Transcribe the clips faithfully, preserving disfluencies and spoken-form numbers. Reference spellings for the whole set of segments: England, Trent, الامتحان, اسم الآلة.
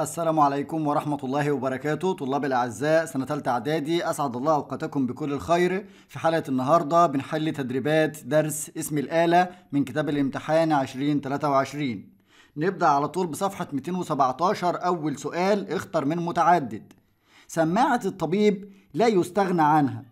السلام عليكم ورحمة الله وبركاته. طلاب الأعزاء سنة تالتة إعدادي، أسعد الله أوقاتكم بكل الخير. في حلقة النهاردة بنحل تدريبات درس اسم الآلة من كتاب الامتحان عشرين ثلاثة وعشرين. نبدأ على طول بصفحة مئتين وسبعتاشر. أول سؤال، اختر من متعدد. سماعة الطبيب لا يستغنى عنها.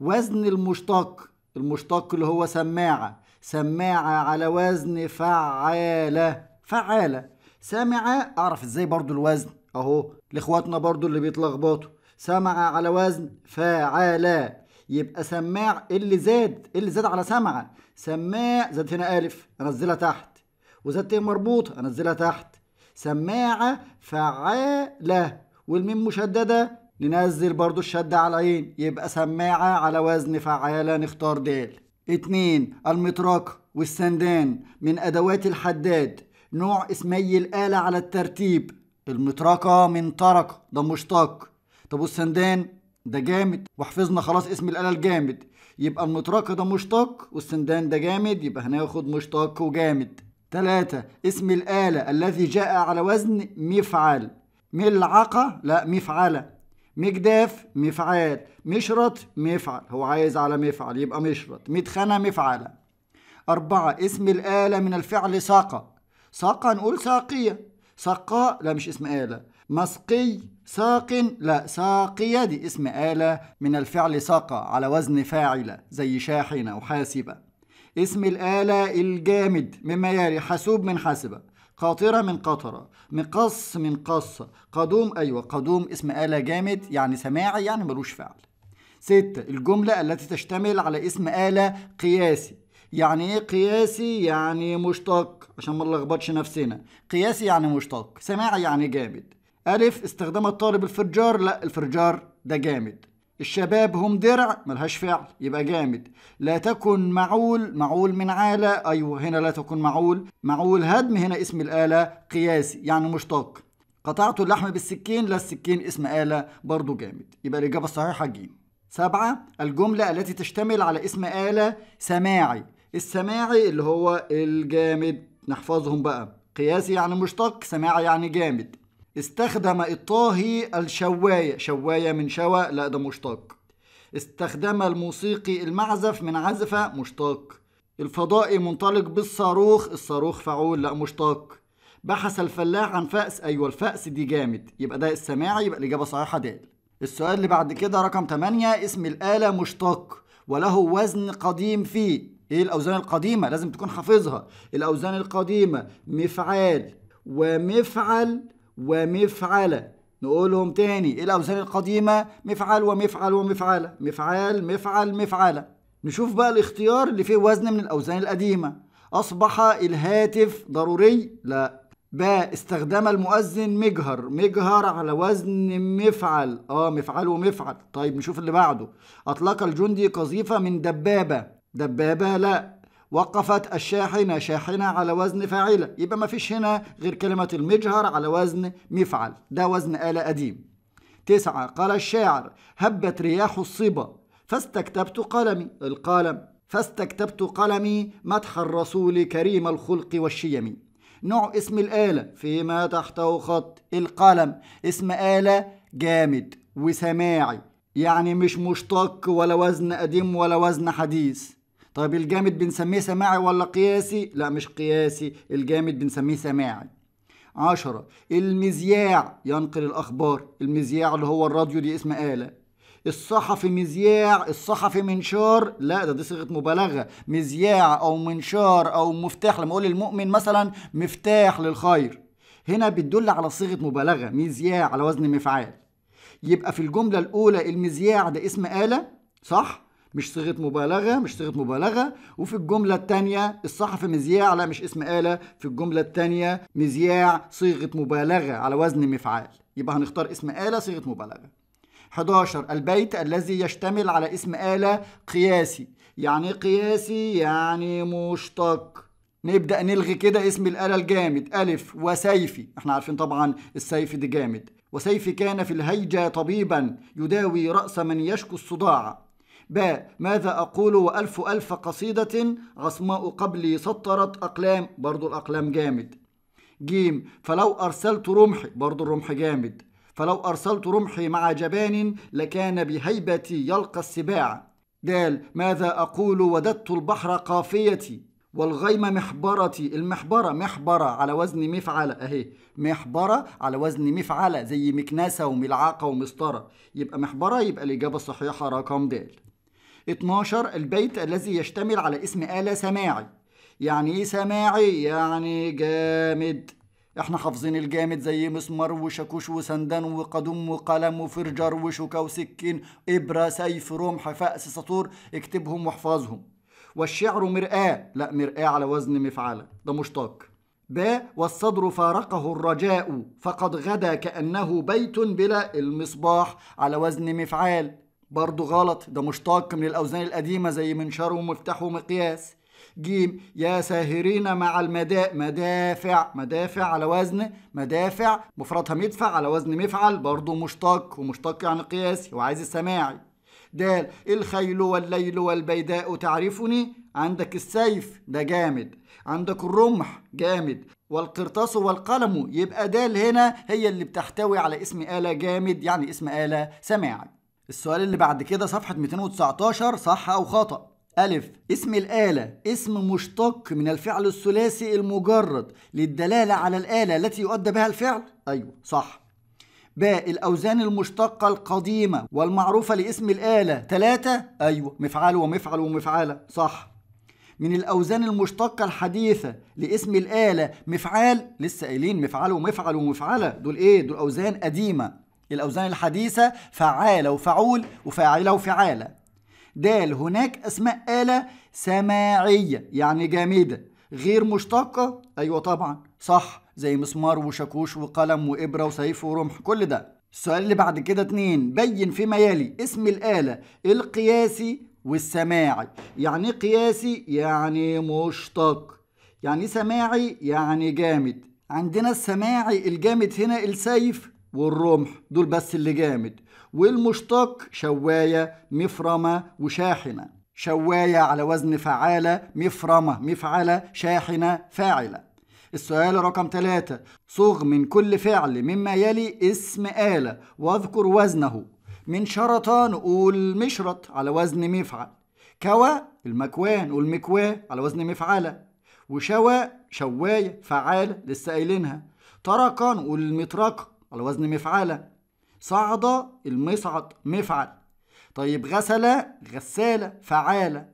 وزن المشتق، المشتق اللي هو سماعة، سماعة على وزن فعالة، فعالة. سامعة، أعرف إزاي برضو الوزن أهو لإخواتنا برضو اللي بيتلخبطوا، سامعة على وزن فاعلة، يبقى سماع اللي زاد، اللي زاد على سمعة، سماع زاد هنا ألف أنزلها تحت، وزاد تاء مربوطة أنزلها تحت، سماعة فعالة، والميم مشددة ننزل برضو الشدة على العين، يبقى سماعة على وزن فعالة نختار د. اتنين، المطرقة والسندان من أدوات الحداد. نوع اسمي الآلة على الترتيب. المطرقة من طرق، ده مشتق. طب والسندان ده جامد، واحفظنا خلاص اسم الآلة الجامد، يبقى المطرقة ده مشتق والسندان ده جامد، يبقى هناخد مشتق وجامد. تلاتة، اسم الآلة الذي جاء على وزن مفعل. ملعقة لا مفعلة، مجداف مفعال، مشرط مفعل، هو عايز على مفعل يبقى مشرط، مدخنة مفعلة. أربعة، اسم الآلة من الفعل ساقة. ساقة نقول ساقية، سقاء لا مش اسم آلة، مسقي، ساق لا، ساقية دي اسم آلة من الفعل ساقة على وزن فاعلة زي شاحنة وحاسبة. اسم الآلة الجامد مما يلي: حاسوب من حاسبة، قاطرة من قطرة، مقص من قصة، قدوم، أيوة قدوم اسم آلة جامد يعني سماعي يعني ملوش فعل. ستة، الجملة التي تشتمل على اسم آلة قياسي. يعني ايه قياسي؟ يعني مشتق عشان ما نلخبطش نفسنا، قياسي يعني مشتق، سماع يعني جامد. ألف، استخدام الطالب الفرجار، لا الفرجار ده جامد. الشباب هم درع، ملهاش فعل يبقى جامد. لا تكن معول، معول من عالة، أيوه هنا لا تكن معول، معول هدم، هنا اسم الآلة قياسي يعني مشتق. قطعت اللحم بالسكين، لا السكين اسم آلة برضه جامد، يبقى الإجابة الصحيحة ج. سبعة، الجملة التي تشتمل على اسم آلة سماعي. السماعي اللي هو الجامد، نحفظهم بقى، قياسي يعني مشتق، سماعي يعني جامد. استخدم الطاهي الشواية، شواية من شوى لا ده مشتق. استخدم الموسيقي المعزف من عزفة، مشتق. الفضائي منطلق بالصاروخ، الصاروخ فعول لا مشتق. بحث الفلاح عن فأس، أيوة الفأس دي جامد، يبقى ده السماعي، يبقى الإجابة صحيحة د. السؤال اللي بعد كده رقم تمانية، اسم الآلة مشتق وله وزن قديم فيه. ايه الاوزان القديمه؟ لازم تكون حافظها. الاوزان القديمه مفعال ومفعل ومفعله، نقولهم تاني. ايه الاوزان القديمه؟ مفعل ومفعل ومفعله، مفعال مفعل مفعله. نشوف بقى الاختيار اللي فيه وزن من الاوزان القديمه. اصبح الهاتف ضروري، لا. باء، استخدام المؤذن مجهر، مجهر على وزن مفعل، اه مفعل ومفعل. طيب نشوف اللي بعده. اطلق الجندي قذيفه من دبابه، دبابة لا. وقفت الشاحنة، شاحنة على وزن فاعلة، يبقى ما فيش هنا غير كلمة المجهر على وزن مفعل، ده وزن آلة قديم. تسعة، قال الشاعر: هبت رياح الصبا فاستكتبت قلمي، القلم، فاستكتبت قلمي مدح الرسول كريم الخلق والشيم. نوع اسم الآلة فيما تحته خط، القلم، اسم آلة جامد وسماعي يعني مش مشتق ولا وزن قديم ولا وزن حديث. طيب الجامد بنسميه سماعي ولا قياسي؟ لا مش قياسي، الجامد بنسميه سماعي. عشرة، المذياع ينقل الأخبار، المذياع اللي هو الراديو دي اسم آلة. الصحفي مذياع، الصحفي منشار، لا ده دي صيغة مبالغة، مذياع أو منشار أو مفتاح، لما أقول المؤمن مثلا مفتاح للخير، هنا بتدل على صيغة مبالغة، مذياع على وزن مفعال. يبقى في الجملة الأولى المذياع ده اسم آلة، صح؟ مش صيغة مبالغة، مش صيغة مبالغة، وفي الجملة الثانية الصحفي مذياع، لا مش اسم آلة، في الجملة الثانية مذياع صيغة مبالغة على وزن مفعال، يبقى هنختار اسم آلة صيغة مبالغة. حداشر، البيت الذي يشتمل على اسم آلة قياسي. يعني قياسي يعني مشتق. نبدأ نلغي كده اسم الآلة الجامد، ألف وسيفي، احنا عارفين طبعا السيف دي جامد. وسيفي كان في الهيجة طبيبا يداوي رأس من يشكو الصداع. باء، ماذا أقول وألف ألف قصيدة عصماء قبلي سطرت أقلام، برضو الأقلام جامد. ج. فلو أرسلت رمحي، برضو الرمح جامد، فلو أرسلت رمحي مع جبان لكان بهيبتي يلقى السباع. د. ماذا أقول وددت البحر قافيتي والغيم محبرتي. المحبرة محبرة على وزن مفعلة أهي، محبرة على وزن مفعلة زي مكنسة وملعقة ومسطرة، يبقى محبرة، يبقى الإجابة الصحيحة رقم د. اتناشر. البيت الذي يشتمل على اسم آلة سماعي. يعني إيه سماعي؟ يعني جامد، إحنا حافظين الجامد زي مسمار وشاكوش وسندان وقدم وقلم وفرجر وشوكة وسكين إبرة سيف رمح فأس سطور، اكتبهم واحفظهم. والشعر مرآة، لا مرآة على وزن مفعلة، ده مشتق. ب. والصدر فارقه الرجاء فقد غدا كأنه بيت بلا. المصباح على وزن مفعال، برضو غلط، ده مشتق من الأوزان القديمة زي منشار ومفتاح ومقياس. ج. يا ساهرين مع المداء، مدافع، مدافع على وزن مدافع، مفردها مدفع على وزن مفعل، برضو مشتق، ومشتق يعني قياسي وعايز السماعي. د. الخيل والليل والبيداء تعرفني، عندك السيف ده جامد، عندك الرمح جامد، والقرطاس والقلم، يبقى د هنا هي اللي بتحتوي على اسم آلة جامد، يعني اسم آلة سماعي. السؤال اللي بعد كده صفحة مئتين وتسعتاشر، صح أو خطأ؟ ألف. اسم الآلة اسم مشتق من الفعل الثلاثي المجرد للدلالة على الآلة التي يؤدى بها الفعل؟ أيوه صح. ب. الأوزان المشتقة القديمة والمعروفة لاسم الآلة ثلاثة؟ أيوه مفعل ومفعل ومفعلة صح. من الأوزان المشتقة الحديثة لاسم الآلة مفعال، لسه قايلين مفعل ومفعل ومفعلة، دول إيه؟ دول أوزان قديمة. الأوزان الحديثة فعالة وفعول وفاعلة وفعالة. د. هناك أسماء آلة سماعية يعني جامدة غير مشتقة؟ أيوه طبعا صح، زي مسمار وشاكوش وقلم وإبرة وسيف ورمح كل ده. السؤال اللي بعد كده اتنين. بين فيما يلي اسم الآلة القياسي والسماعي. يعني قياسي؟ يعني مشتق، يعني سماعي؟ يعني جامد. عندنا السماعي الجامد هنا السيف والرمح، دول بس اللي جامد، والمشتق شواية مفرمة وشاحنة. شواية على وزن فعالة، مفرمة مفعلة، شاحنة فاعلة. السؤال رقم ثلاثة. صغ من كل فعل مما يلي اسم آلة واذكر وزنه. من شرطة نقول مشرط على وزن مفعل، كوى المكوان نقول مكواه على وزن مفعلة، وشوى شواية فعالة لسه قايلينها، طرقة نقول المطرقة على وزن مفعلة، صعدة المصعد مفعل. طيب غسلة غسالة فعالة،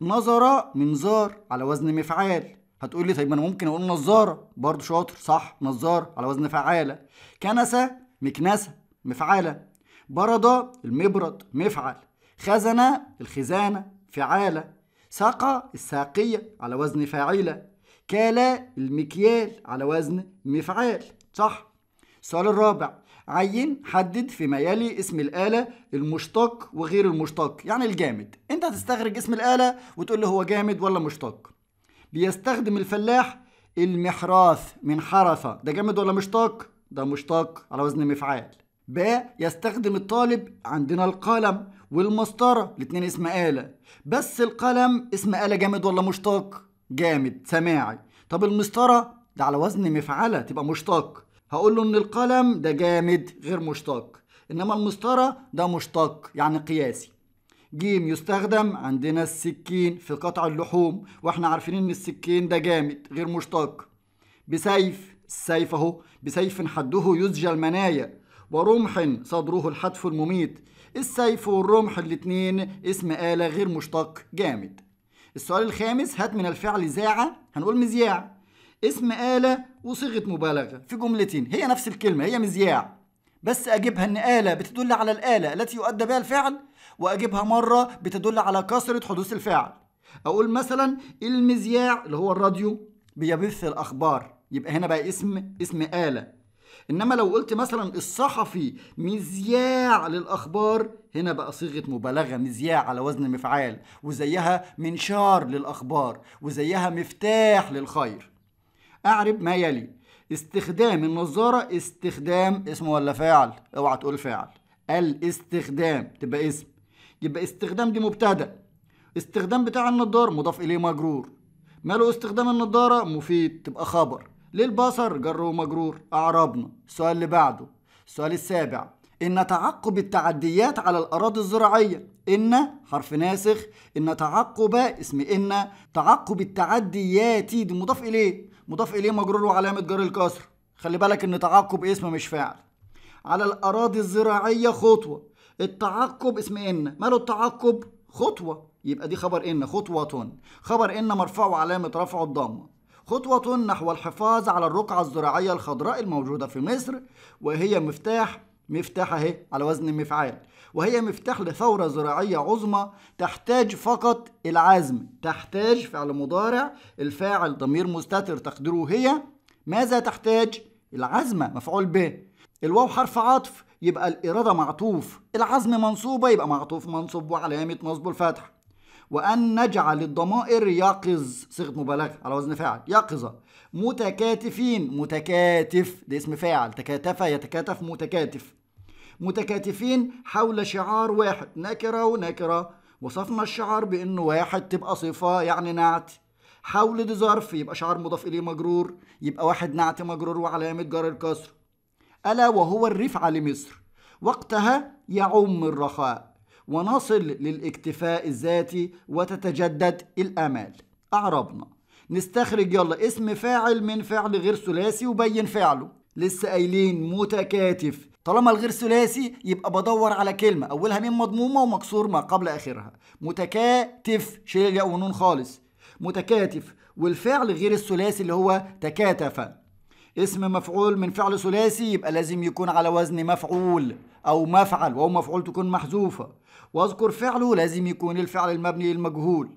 نظرة منظار على وزن مفعال. هتقول لي طيب ما انا ممكن اقول نظاره، برضه شاطر صح، نظار على وزن فعاله، كنسه مكنسه مفعله، برده المبرد مفعل، خزنه الخزانه فعاله، ساقه الساقيه على وزن فاعله، كاله المكيال على وزن مفعال صح. السؤال الرابع. عين حدد فيما يلي اسم الآلة المشتق وغير المشتق يعني الجامد. انت هتستخرج اسم الآلة وتقول لي هو جامد ولا مشتق. بيستخدم الفلاح المحراث من حرثة، ده جامد ولا مشتق؟ ده مشتق على وزن مفعال. ب. يستخدم الطالب، عندنا القلم والمسطرة الاتنين اسم آلة، بس القلم اسم آلة جامد ولا مشتق؟ جامد سماعي. طب المسطرة ده على وزن مفعلة تبقى مشتق، هقول له ان القلم ده جامد غير مشتق، انما المسطرة ده مشتق يعني قياسي. ج. يستخدم عندنا السكين في قطع اللحوم، واحنا عارفين ان السكين ده جامد غير مشتق. بسيف، السيف اهو، بسيف حده يزجى المنايا، ورمح صدره الحتف المميت. السيف والرمح الاتنين اسم آلة غير مشتق جامد. السؤال الخامس. هات من الفعل زاعة هنقول مذياع اسم آلة وصيغة مبالغة في جملتين، هي نفس الكلمة، هي مذياع، بس أجيبها إن آلة بتدل على الآلة التي يؤدى بها الفعل، وأجيبها مرة بتدل على كثرة حدوث الفعل. أقول مثلا المذياع اللي هو الراديو بيبث الأخبار، يبقى هنا بقى اسم اسم آلة. إنما لو قلت مثلا الصحفي مذياع للأخبار، هنا بقى صيغة مبالغة، مذياع على وزن مفعال، وزيها منشار للأخبار، وزيها مفتاح للخير. أعرب ما يلي. استخدام النظارة، استخدام اسم ولا فاعل؟ اوعى تقول فاعل. الاستخدام تبقى اسم، يبقى استخدام دي مبتدأ. استخدام بتاع النضار مضاف إليه مجرور. ماله استخدام النضارة؟ مفيد تبقى خبر. للبصر جر ومجرور. أعربنا. السؤال اللي بعده السؤال السابع، إن تعقب التعديات على الأراضي الزراعية. إن حرف ناسخ، إن تعقب اسم إن، تعقب التعديات دي مضاف إليه، مضاف إليه مجرور وعلامة جر الكسر. خلي بالك إن تعقب اسم مش فاعل. على الأراضي الزراعية خطوة. التعقب اسم إن، ماله التعقب؟ خطوة، يبقى دي خبر إن، خطوة. خبر إن مرفوع وعلامة رفعه الضمة. خطوة نحو الحفاظ على الرقعة الزراعية الخضراء الموجودة في مصر، وهي مفتاح، مفتاح اهي على وزن مفعال، وهي مفتاح لثورة زراعية عظمى تحتاج فقط العزم. تحتاج فعل مضارع، الفاعل ضمير مستتر تقديره هي. ماذا تحتاج؟ العزمة، مفعول به. الواو حرف عطف، يبقى الإرادة معطوف، العزم منصوبة، يبقى معطوف منصوب وعلامة نصبه الفتح. وأن نجعل الضمائر يقظ، صيغة مبالغة على وزن فاعل، يقظة، متكاتفين، متكاتف ده اسم فاعل، تكاتف يتكاتف متكاتف، متكاتفين حول شعار واحد، نكرة ونكرة، وصفنا الشعار بأنه واحد تبقى صفة يعني نعت، حول دي ظرف يبقى شعار مضاف إليه مجرور، يبقى واحد نعت مجرور وعلامة جر الكسر. ألا وهو الرفعة لمصر، وقتها يعم الرخاء، ونصل للاكتفاء الذاتي وتتجدد الآمال. أعربنا. نستخرج يلا اسم فاعل من فعل غير ثلاثي وبين فعله. لسه قايلين متكاتف، طالما الغير ثلاثي يبقى بدور على كلمة أولها ميم مضمومة ومكسور ما قبل آخرها. متكاتف، شيل الياء والنون خالص، متكاتف، والفعل غير الثلاثي اللي هو تكاتف، اسم مفعول من فعل ثلاثي، يبقى لازم يكون على وزن مفعول أو مفعل، وهو مفعول تكون محذوفة، واذكر فعله لازم يكون الفعل المبني للمجهول.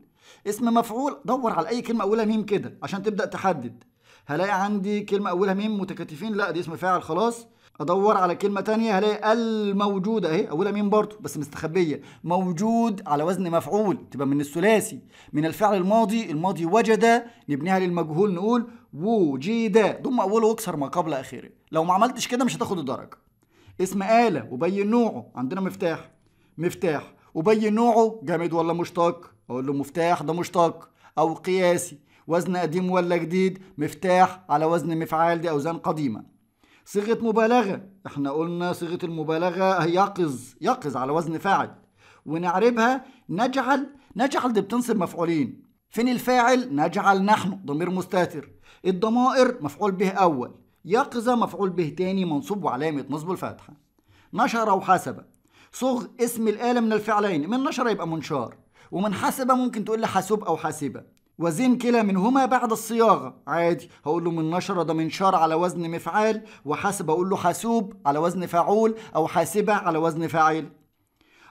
اسم مفعول دور على أي كلمة أولها ميم كده عشان تبدأ تحدد. هلاقي عندي كلمة أولها ميم متكاتفين، لا دي اسم فاعل خلاص، أدور على كلمة تانية هلاقي الموجودة أهي أولها ميم برضه بس مستخبية، موجود على وزن مفعول، تبقى من الثلاثي، من الفعل الماضي، الماضي وجد، نبنيها للمجهول نقول وجد، ضم أوله واكسر ما قبل آخره. لو ما عملتش كده مش هتاخد الدرجة. اسم آلة وبين نوعه، عندنا مفتاح، مفتاح وبين نوعه جامد ولا مشتق، أقول له مفتاح ده مشتق أو قياسي، وزن قديم ولا جديد، مفتاح على وزن مفعال دي أوزان قديمة. صيغة مبالغة، احنا قلنا صيغة المبالغة هي يقظ، يقظ على وزن فاعل، ونعربها نجعل، نجعل دي بتنصب مفعولين، فين الفاعل؟ نجعل نحن ضمير مستتر، الضمائر مفعول به أول، يقظة مفعول به تاني منصوب وعلامة نصبه الفتحة. نشر وحسب، صغ اسم الآلة من الفعلين، من نشر يبقى منشار، ومن حسب ممكن تقول لي حاسوب أو حاسبة، وزن كلا منهما بعد الصياغة عادي، هقول له من نشر ده منشار على وزن مفعال، وحسب أقول له حاسوب على وزن فاعول أو حاسبة على وزن فاعل.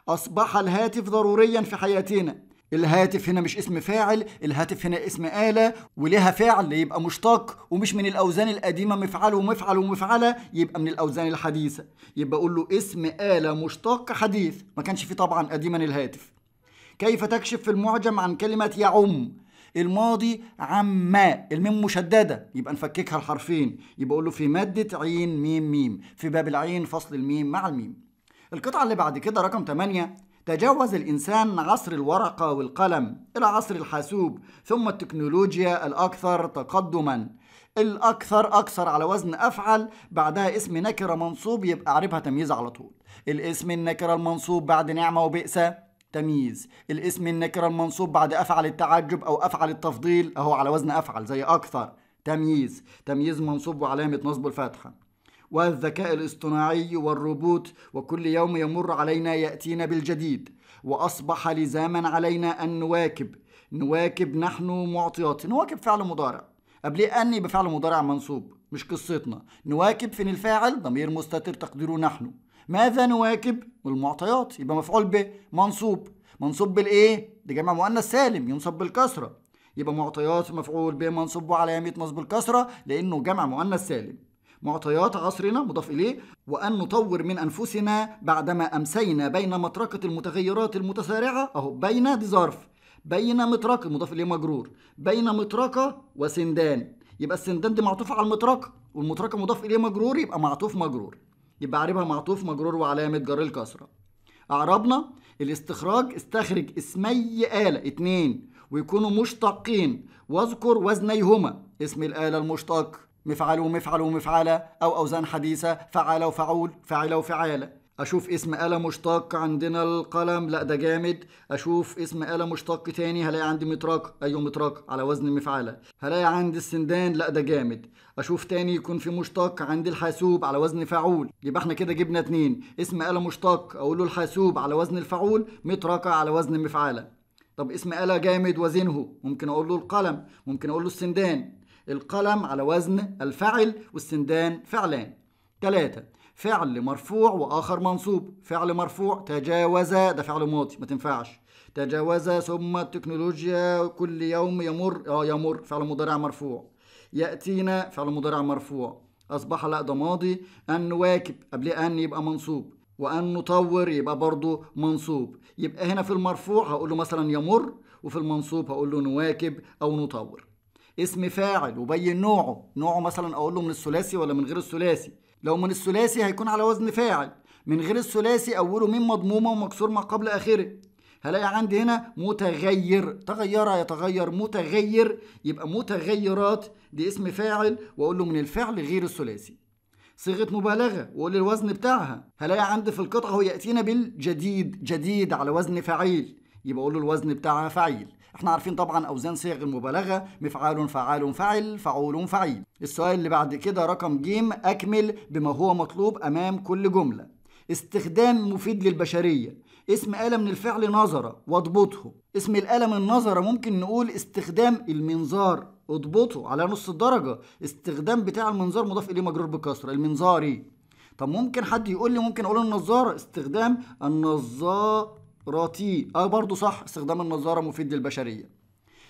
أصبح الهاتف ضروريا في حياتنا، الهاتف هنا مش اسم فاعل، الهاتف هنا اسم آلة ولها فعل يبقى مشتق، ومش من الأوزان القديمة مفعل ومفعل ومفعلة، يبقى من الأوزان الحديثة، يبقى أقول له اسم آلة مشتق حديث، ما كانش فيه طبعا قديما الهاتف. كيف تكشف في المعجم عن كلمة يعم؟ الماضي عما، الميم مشددة يبقى نفككها الحرفين، يبقى أقول له في مادة عين ميم ميم، في باب العين فصل الميم مع الميم. القطعة اللي بعد كده رقم ثمانية، تجاوز الإنسان عصر الورقة والقلم إلى عصر الحاسوب ثم التكنولوجيا الأكثر تقدما. الأكثر أكثر على وزن أفعل، بعدها اسم نكرة منصوب، يبقى أعربها تمييز على طول. الاسم النكرة المنصوب بعد نعمة وبئس تمييز، الاسم النكرة المنصوب بعد أفعل التعجب أو أفعل التفضيل أهو على وزن أفعل زي أكثر تمييز، تمييز منصوب وعلامة نصبه الفتحة. والذكاء الاصطناعي والروبوت، وكل يوم يمر علينا يأتينا بالجديد، وأصبح لزاما علينا أن نواكب، نواكب نحن معطيات، نواكب فعل مضارع قبليه أن يبقى فعل مضارع منصوب، مش قصتنا، نواكب فين الفاعل؟ ضمير مستتر تقديره نحن، ماذا نواكب؟ المعطيات، يبقى مفعول به منصوب، منصوب بالإيه؟ ده جمع مؤنث سالم ينصب بالكسرة، يبقى معطيات مفعول به منصوب وعلامة نصب الكسرة لأنه جمع مؤنث سالم. معطيات عصرنا مضاف إليه، وأن نطور من أنفسنا بعدما أمسينا بين مطرقة المتغيرات المتسارعة أهو، بين دي ظرف، بين مطرقة مضاف إليه مجرور، بين مطرقة وسندان، يبقى السندان دي معطوف على المطرقة، والمطرقة مضاف إليه مجرور يبقى معطوف مجرور، يبقى أعربها معطوف مجرور وعلامة جر الكسرة. أعربنا الاستخراج، استخرج اسمي آلة اتنين ويكونوا مشتقين واذكر وزنيهما، اسم الآلة المشتق مفعل ومفعل ومفعلة، أو أوزان حديثة فعالة وفعول، فاعلة وفعالة. أشوف اسم آلة مشتق عندنا القلم، لأ ده جامد. أشوف اسم آلة مشتق تاني، هلاقي عندي مطرقة، أيوه مطرقة على وزن مفعلة. هلاقي عندي السندان، لأ ده جامد. أشوف تاني يكون في مشتق عندي الحاسوب على وزن فعول، يبقى احنا كده جبنا اتنين، اسم آلة مشتق أقول له الحاسوب على وزن الفعول، مطرقة على وزن مفعلة. طب اسم آلة جامد وزنه، ممكن أقول له القلم، ممكن أقول له السندان. القلم على وزن الفعل والسندان فعلان. ثلاثة، فعل مرفوع وآخر منصوب. فعل مرفوع تجاوز، ده فعل ماضي ما تنفعش. تجاوز ثم التكنولوجيا كل يوم يمر، اه يمر فعل مضارع مرفوع. يأتينا فعل مضارع مرفوع. أصبح لا ده ماضي. أن نواكب قبليه أن يبقى منصوب، وأن نطور يبقى برضه منصوب. يبقى هنا في المرفوع هقول له مثلا يمر، وفي المنصوب هقول له نواكب أو نطور. اسم فاعل وبين نوعه، نوعه مثلا أقول له من الثلاثي ولا من غير الثلاثي. لو من الثلاثي هيكون على وزن فاعل، من غير الثلاثي أوله ميم مضمومة ومكسور ما قبل آخره. هلاقي عندي هنا متغير، تغير يتغير متغير، يبقى متغيرات دي اسم فاعل وأقول له من الفعل غير الثلاثي. صيغة مبالغة وأقول لي الوزن بتاعها. هلاقي عندي في القطعة هو يأتينا بالجديد، جديد على وزن فعيل، يبقى أقول له الوزن بتاعها فعيل. احنا عارفين طبعا أوزان صيغ المبالغة، مفعال فعال فعل فعول فعيل. السؤال اللي بعد كده رقم ج، أكمل بما هو مطلوب أمام كل جملة. استخدام مفيد للبشرية. اسم آلة من الفعل نظرة واضبطه. اسم الآلة من نظرة ممكن نقول استخدام المنظار، اضبطه على نص الدرجة. استخدام بتاع المنظار مضاف إليه مجرور بكسرة، المنظاري. طب ممكن حد يقول لي ممكن أقول النظارة، استخدام النظارة راتي، اه برضه صح، استخدام النظارة مفيد للبشرية.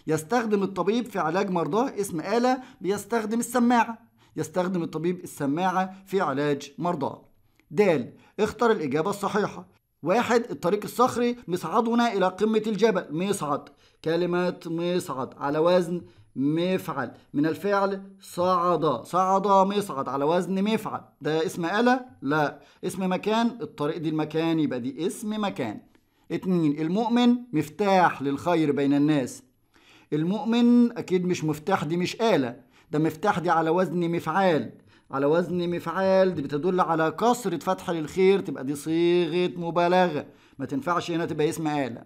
يستخدم الطبيب في علاج مرضاه. اسم آلة بيستخدم السماعة، يستخدم الطبيب السماعة في علاج مرضاه. د، اختر الإجابة الصحيحة. واحد، الطريق الصخري مصعدنا إلى قمة الجبل. مصعد، كلمة مصعد على وزن مفعل، من الفعل صعد، صعد مصعد على وزن مفعل. ده اسم آلة؟ لا. اسم مكان، الطريق دي المكان، يبقى دي اسم مكان. اتنين، المؤمن مفتاح للخير بين الناس. المؤمن أكيد مش مفتاح، دي مش آلة، ده مفتاح دي على وزن مفعال، على وزن مفعال دي بتدل على كسرة فتحة للخير، تبقى دي صيغة مبالغة ما تنفعش هنا تبقى اسم آلة.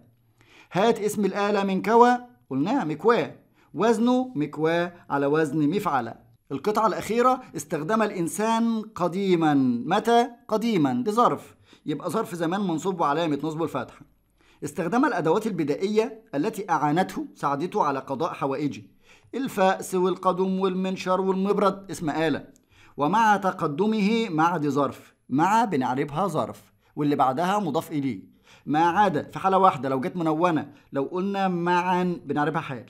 هات اسم الآلة من كوا، قلناها مكواه، وزنه مكواه على وزن مفعلة. القطعة الأخيرة، استخدم الإنسان قديما. متى؟ قديما دي ظرف، يبقى ظرف زمان منصوب وعلامة نصبه الفتحة. استخدم الأدوات البدائية التي أعانته، ساعدته على قضاء حوائجه. الفأس والقدم والمنشار والمبرد اسم آلة. ومع تقدمه، مع دي ظرف، مع بنعربها ظرف واللي بعدها مضاف إليه. ما عدا في حالة واحدة لو جت منونة، لو قلنا معا بنعربها حال.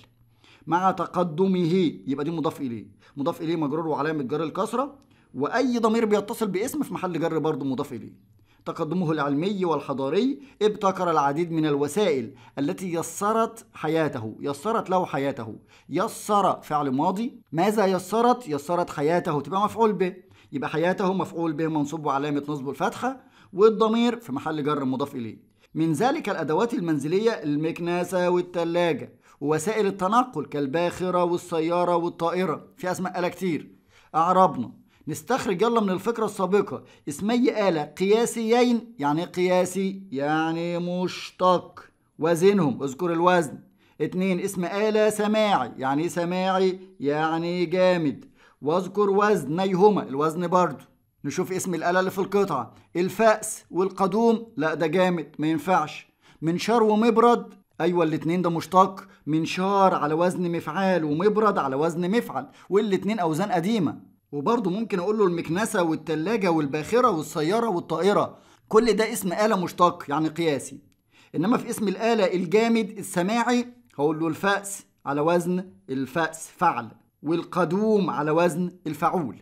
مع تقدمه يبقى دي مضاف إليه، مضاف إليه مجرور وعلامة جر الكسرة، وأي ضمير بيتصل باسم في محل جر برضه مضاف إليه. تقدمه العلمي والحضاري، ابتكر العديد من الوسائل التي يسرت حياته، يسرت له حياته. يسر فعل ماضي، ماذا يسرت؟ يسرت حياته، تبقى مفعول به، يبقى حياته مفعول به منصوب وعلامة نصبه الفتحة، والضمير في محل جر مضاف إليه. من ذلك الأدوات المنزلية، المكنسة والثلاجة، ووسائل التنقل كالباخرة والسيارة والطائرة. في أسماء آلة كتير. أعربنا، نستخرج يلا من الفكرة السابقة اسمي آلة قياسيين. يعني قياسي يعني مشتق، وزنهم اذكر الوزن. اتنين، اسم آلة سماعي، يعني سماعي يعني جامد، واذكر وزنيهما الوزن برضو. نشوف اسم الآلة اللي في القطعة، الفأس والقدوم لا ده جامد ما ينفعش. منشار ومبرد، ايوه الاتنين ده مشتق، منشار على وزن مفعال ومبرد على وزن مفعل، والاتنين أوزان قديمة. وبرضه ممكن أقول له المكنسة والتلاجة والباخرة والسيارة والطائرة، كل ده اسم آلة مشتق يعني قياسي. إنما في اسم الآلة الجامد السماعي هقول له الفأس على وزن الفأس فعل، والقدوم على وزن الفعول.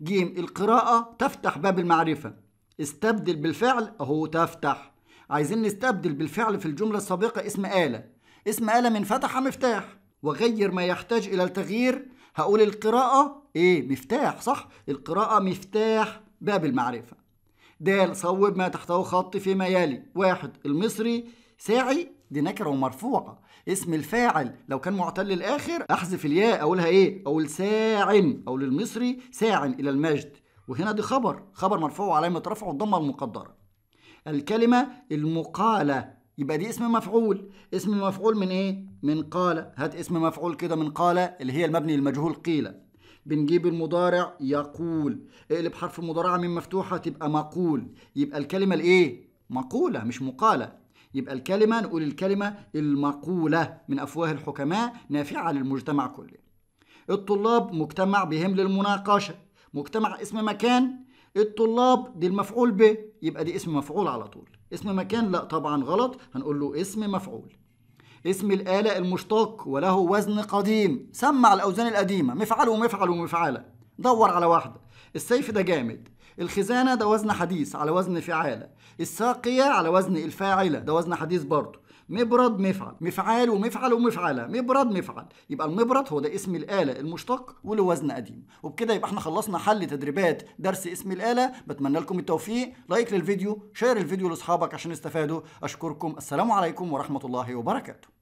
ج، القراءة تفتح باب المعرفة. استبدل بالفعل أهو تفتح، عايزين نستبدل بالفعل في الجملة السابقة اسم آلة، اسم آلة من فتح مفتاح. وغير ما يحتاج إلى التغيير، هقول القراءة ايه مفتاح صح، القراءة مفتاح باب المعرفة. د، صوب ما تحته خط فيما يلي. واحد، المصري ساعي دي نكره ومرفوعه. اسم الفاعل لو كان معتل للاخر احذف الياء اقولها ايه؟ اقول ساعن، او للمصري ساعن الى المجد. وهنا دي خبر، خبر مرفوع وعلامه رفعه الضمه المقدره. الكلمه المقاله يبقى دي اسم مفعول، اسم المفعول من ايه؟ من قال. هات اسم مفعول كده من قال اللي هي المبني للمجهول قيل. بنجيب المضارع يقول، اقلب حرف المضارعه من مفتوحه تبقى مقول. يبقى الكلمه الايه؟ مقوله مش مقاله. يبقى الكلمه نقول الكلمه المقوله من افواه الحكماء نافعه للمجتمع كله. الطلاب مجتمع بهم للمناقشه، مجتمع اسم مكان، الطلاب دي المفعول به، يبقى دي اسم مفعول على طول. اسم مكان لا طبعا غلط، هنقول له اسم مفعول. اسم الآلة المشتق وله وزن قديم، سمع الأوزان القديمة، مفعل ومفعل ومفعلة، دور على واحدة. السيف ده جامد، الخزانة ده وزن حديث على وزن فعالة، الساقية على وزن الفاعلة ده وزن حديث برضه، مبرد مفعل، مفعال ومفعل ومفعلة، مبرد مفعل، يبقى المبرد هو ده اسم الآلة المشتق وله وزن قديم. وبكده يبقى احنا خلصنا حل تدريبات درس اسم الآلة، بتمنى لكم التوفيق، لايك للفيديو، شير الفيديو لاصحابك عشان يستفادوا، أشكركم، السلام عليكم ورحمة الله وبركاته.